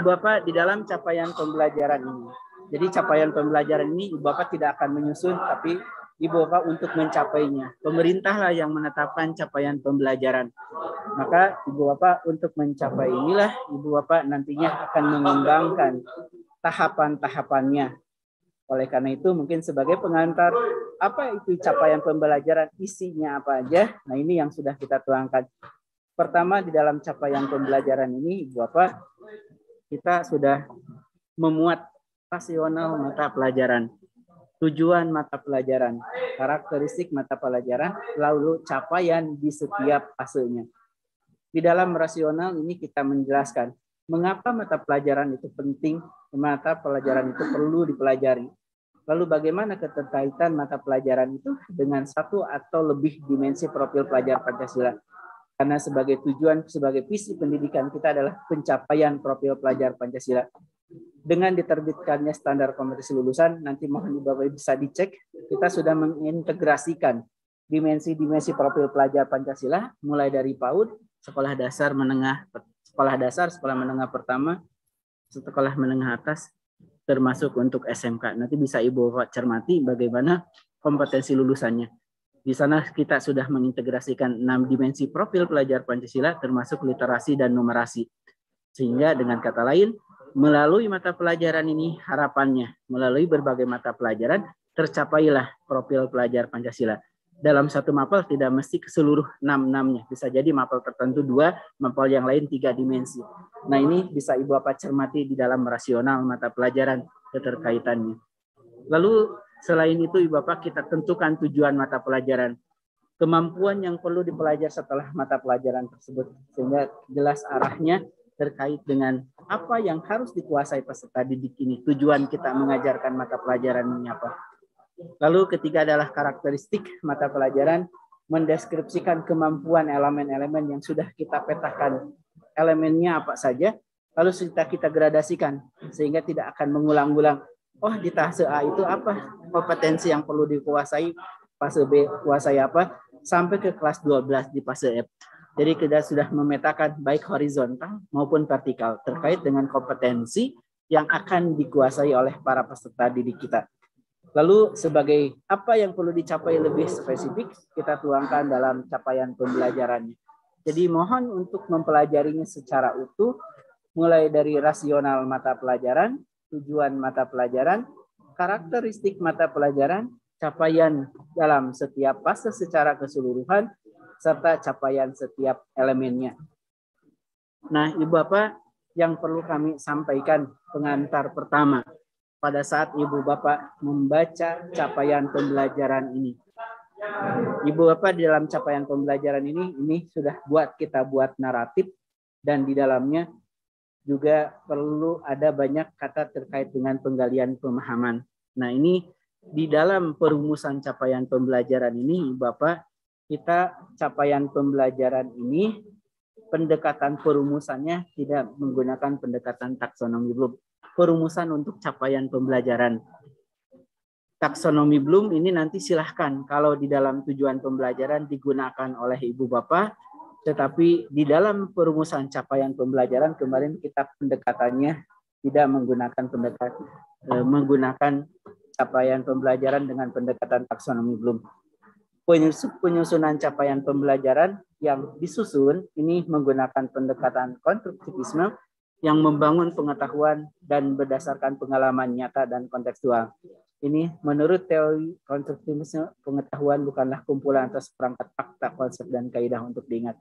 Ibu Bapak di dalam capaian pembelajaran ini. Jadi capaian pembelajaran ini Ibu Bapak tidak akan menyusun, tapi Ibu Bapak untuk mencapainya. Pemerintahlah yang menetapkan capaian pembelajaran. Maka Ibu Bapak untuk mencapai inilah Ibu Bapak nantinya akan mengembangkan tahapan-tahapannya. Oleh karena itu mungkin sebagai pengantar, apa itu capaian pembelajaran, isinya apa aja? Nah ini yang sudah kita tuangkan. Pertama, di dalam capaian pembelajaran ini Ibu Bapak, kita sudah memuat rasional mata pelajaran, tujuan mata pelajaran, karakteristik mata pelajaran, lalu capaian di setiap fasenya. Di dalam rasional ini kita menjelaskan mengapa mata pelajaran itu penting, mata pelajaran itu perlu dipelajari. Lalu bagaimana keterkaitan mata pelajaran itu dengan satu atau lebih dimensi profil pelajar Pancasila. Karena sebagai tujuan, sebagai visi pendidikan kita adalah pencapaian profil pelajar Pancasila. Dengan diterbitkannya standar kompetensi lulusan, nanti mohon Ibu Bapak bisa dicek, kita sudah mengintegrasikan dimensi-dimensi profil pelajar Pancasila, mulai dari PAUD, sekolah dasar, menengah, sekolah menengah pertama, sekolah menengah atas, termasuk untuk SMK. Nanti bisa Ibu Bapak cermati bagaimana kompetensi lulusannya. Di sana kita sudah mengintegrasikan 6 dimensi profil pelajar Pancasila, termasuk literasi dan numerasi. Sehingga dengan kata lain, melalui mata pelajaran ini harapannya, melalui berbagai mata pelajaran, tercapailah profil pelajar Pancasila. Dalam satu mapel tidak mesti keseluruh 6-6-nya. Bisa jadi mapel tertentu 2, mapel yang lain 3 dimensi. Nah ini bisa Ibu Bapak cermati di dalam rasional mata pelajaran keterkaitannya. Lalu selain itu Ibu Bapak kita tentukan tujuan mata pelajaran. Kemampuan yang perlu dipelajari setelah mata pelajaran tersebut. Sehingga jelas arahnya terkait dengan apa yang harus dikuasai peserta didik ini. Tujuan kita mengajarkan mata pelajaran ini apa. Lalu ketiga adalah karakteristik mata pelajaran, mendeskripsikan kemampuan elemen-elemen yang sudah kita petakan. Elemennya apa saja, lalu kita gradasikan sehingga tidak akan mengulang-ulang. Oh, di fase A itu apa? Kompetensi yang perlu dikuasai, fase B kuasai apa, sampai ke kelas 12 di fase F. Jadi kita sudah memetakan baik horizontal maupun vertikal terkait dengan kompetensi yang akan dikuasai oleh para peserta didik kita. Lalu sebagai apa yang perlu dicapai lebih spesifik, kita tuangkan dalam capaian pembelajarannya. Jadi mohon untuk mempelajarinya secara utuh, mulai dari rasional mata pelajaran, tujuan mata pelajaran, karakteristik mata pelajaran, capaian dalam setiap fase secara keseluruhan, serta capaian setiap elemennya. Nah, Ibu Bapak yang perlu kami sampaikan pengantar pertama pada saat Ibu Bapak membaca capaian pembelajaran ini. Ibu Bapak di dalam capaian pembelajaran ini sudah kita buat naratif dan di dalamnya juga perlu ada banyak kata terkait dengan penggalian pemahaman. Nah, ini di dalam perumusan capaian pembelajaran ini, Ibu Bapak, kita capaian pembelajaran ini pendekatan perumusannya tidak menggunakan pendekatan taksonomi Bloom. Perumusan untuk capaian pembelajaran. Taksonomi Bloom ini nanti silahkan kalau di dalam tujuan pembelajaran digunakan oleh Ibu Bapak, tetapi di dalam perumusan capaian pembelajaran kemarin kita pendekatannya tidak menggunakan capaian pembelajaran dengan pendekatan taksonomi Bloom. Penyusunan capaian pembelajaran yang disusun ini menggunakan pendekatan konstruktivisme yang membangun pengetahuan dan berdasarkan pengalaman nyata dan kontekstual. Ini menurut teori konstruktivisme, pengetahuan bukanlah kumpulan atau seperangkat fakta, konsep, dan kaidah untuk diingat.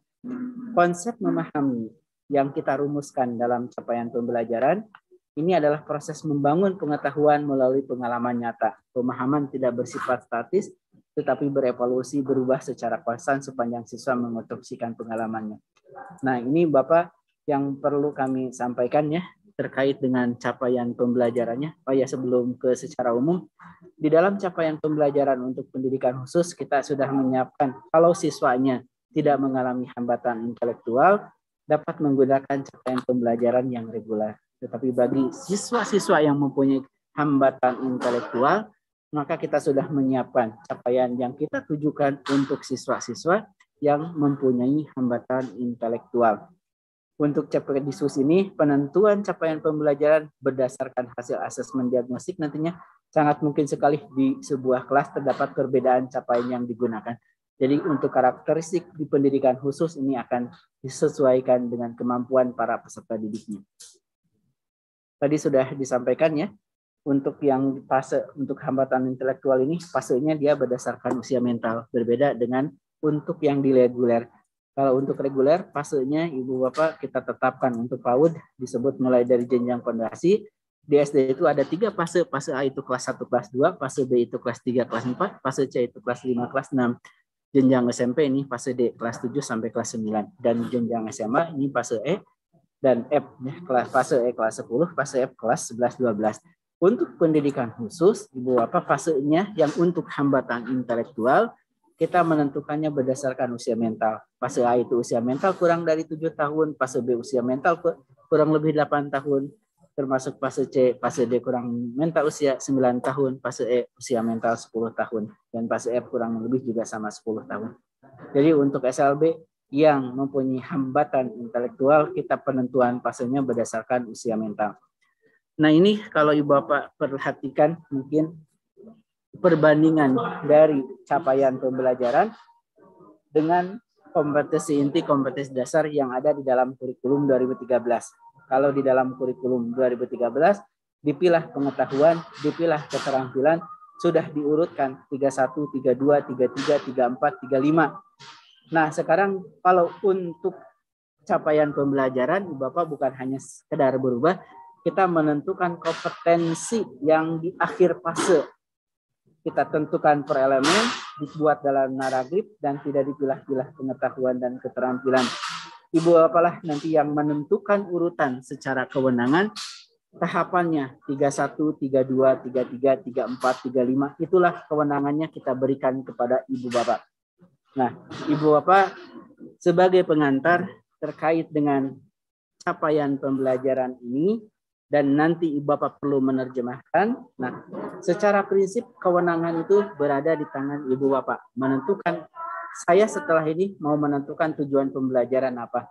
Konsep memahami yang kita rumuskan dalam capaian pembelajaran ini adalah proses membangun pengetahuan melalui pengalaman nyata. Pemahaman tidak bersifat statis, tetapi berevolusi, berubah secara konstan sepanjang siswa mengadopsikan pengalamannya. Nah, ini Bapak yang perlu kami sampaikan ya terkait dengan capaian pembelajarannya. Oh ya, sebelum ke secara umum, di dalam capaian pembelajaran untuk pendidikan khusus kita sudah menyiapkan kalau siswanya tidak mengalami hambatan intelektual dapat menggunakan capaian pembelajaran yang reguler. Tetapi bagi siswa-siswa yang mempunyai hambatan intelektual, maka kita sudah menyiapkan capaian yang kita tujukan untuk siswa-siswa yang mempunyai hambatan intelektual. Untuk capaian disus ini, penentuan capaian pembelajaran berdasarkan hasil asesmen diagnostik nantinya sangat mungkin sekali di sebuah kelas terdapat perbedaan capaian yang digunakan. Jadi untuk karakteristik di pendidikan khusus ini akan disesuaikan dengan kemampuan para peserta didiknya. Tadi sudah disampaikan ya, untuk yang fase untuk hambatan intelektual ini fasenya dia berdasarkan usia mental, berbeda dengan untuk yang di reguler. Kalau untuk reguler, fasenya Ibu Bapak kita tetapkan untuk PAUD disebut mulai dari jenjang pondasi. Di SD itu ada 3 fase. Fase A itu kelas 1, kelas 2, fase B itu kelas 3, kelas 4, fase C itu kelas 5, kelas 6. Jenjang SMP ini fase D, kelas 7 sampai kelas 9. Dan jenjang SMA ini fase E dan F, fase E kelas 10, fase F kelas 11, 12. Untuk pendidikan khusus, Ibu Bapak fasenya yang untuk hambatan intelektual, kita menentukannya berdasarkan usia mental. Fase A itu usia mental kurang dari 7 tahun, fase B usia mental kurang lebih 8 tahun, termasuk fase C, fase D kurang mental usia 9 tahun, fase E usia mental 10 tahun, dan fase F kurang lebih juga sama 10 tahun. Jadi untuk SLB yang mempunyai hambatan intelektual, kita penentuan fasenya berdasarkan usia mental. Nah ini kalau Ibu Bapak perhatikan mungkin perbandingan dari capaian pembelajaran dengan kompetensi inti, kompetensi dasar yang ada di dalam kurikulum 2013. Kalau di dalam kurikulum 2013, dipilah pengetahuan, dipilah keterampilan, sudah diurutkan 31, 32, 33, 34, 35. Nah sekarang kalau untuk capaian pembelajaran, Bapak bukan hanya sekedar berubah, kita menentukan kompetensi yang di akhir fase. Kita tentukan per elemen, dibuat dalam naragrip, dan tidak dipilah-pilah pengetahuan dan keterampilan. Ibu apalah nanti yang menentukan urutan secara kewenangan, tahapannya 31, 32, 33, 34, 35, itulah kewenangannya kita berikan kepada Ibu Bapak. Nah, Ibu Bapak sebagai pengantar terkait dengan capaian pembelajaran ini, dan nanti Ibu Bapak perlu menerjemahkan. Nah, secara prinsip kewenangan itu berada di tangan Ibu Bapak. Menentukan, saya setelah ini mau menentukan tujuan pembelajaran apa.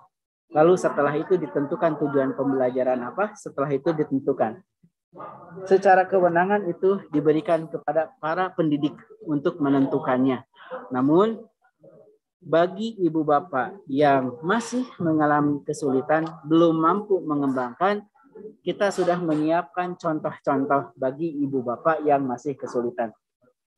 Lalu setelah itu ditentukan tujuan pembelajaran apa, setelah itu ditentukan. Secara kewenangan itu diberikan kepada para pendidik untuk menentukannya. Namun, bagi Ibu Bapak yang masih mengalami kesulitan, belum mampu mengembangkan, kita sudah menyiapkan contoh-contoh bagi Ibu Bapak yang masih kesulitan.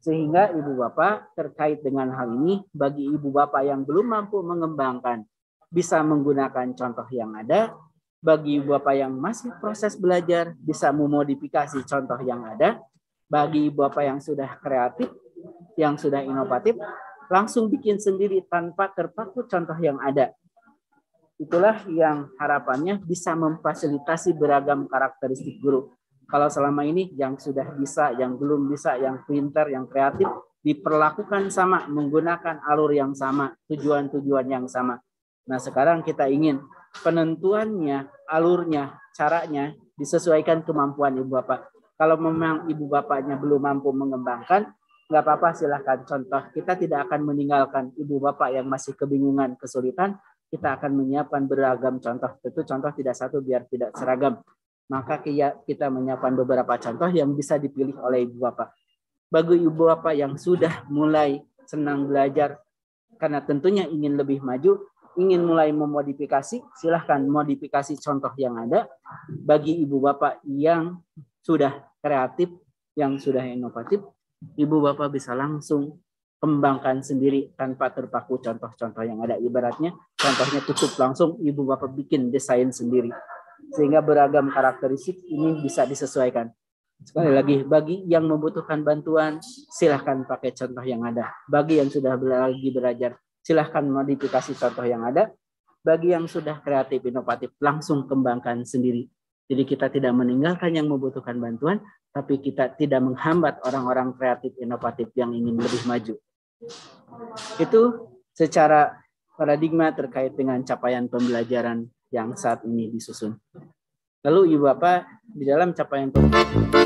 Sehingga Ibu Bapak terkait dengan hal ini, bagi Ibu Bapak yang belum mampu mengembangkan, bisa menggunakan contoh yang ada. Bagi Ibu Bapak yang masih proses belajar, bisa memodifikasi contoh yang ada. Bagi Ibu Bapak yang sudah kreatif, yang sudah inovatif, langsung bikin sendiri tanpa terpaku contoh yang ada. Itulah yang harapannya bisa memfasilitasi beragam karakteristik guru. Kalau selama ini yang sudah bisa, yang belum bisa, yang pintar, yang kreatif, diperlakukan sama, menggunakan alur yang sama, tujuan-tujuan yang sama. Nah sekarang kita ingin penentuannya, alurnya, caranya disesuaikan kemampuan Ibu Bapak. Kalau memang Ibu Bapaknya belum mampu mengembangkan, nggak apa-apa, silahkan contoh. Kita tidak akan meninggalkan Ibu Bapak yang masih kebingungan, kesulitan. Kita akan menyiapkan beragam contoh. Tentu contoh tidak satu biar tidak seragam. Maka kita menyiapkan beberapa contoh yang bisa dipilih oleh Ibu Bapak. Bagi Ibu Bapak yang sudah mulai senang belajar, karena tentunya ingin lebih maju, ingin mulai memodifikasi, silahkan modifikasi contoh yang ada. Bagi Ibu Bapak yang sudah kreatif, yang sudah inovatif, Ibu Bapak bisa langsung kembangkan sendiri tanpa terpaku contoh-contoh yang ada. Ibaratnya contohnya tutup, langsung Ibu Bapak bikin desain sendiri. Sehingga beragam karakteristik ini bisa disesuaikan. Sekali lagi, bagi yang membutuhkan bantuan, silahkan pakai contoh yang ada. Bagi yang sudah lagi belajar, silahkan modifikasi contoh yang ada. Bagi yang sudah kreatif, inovatif, langsung kembangkan sendiri. Jadi kita tidak meninggalkan yang membutuhkan bantuan, tapi kita tidak menghambat orang-orang kreatif, inovatif yang ingin lebih maju. Itu secara paradigma terkait dengan capaian pembelajaran yang saat ini disusun. Lalu Ibu Bapak di dalam capaian pembelajaran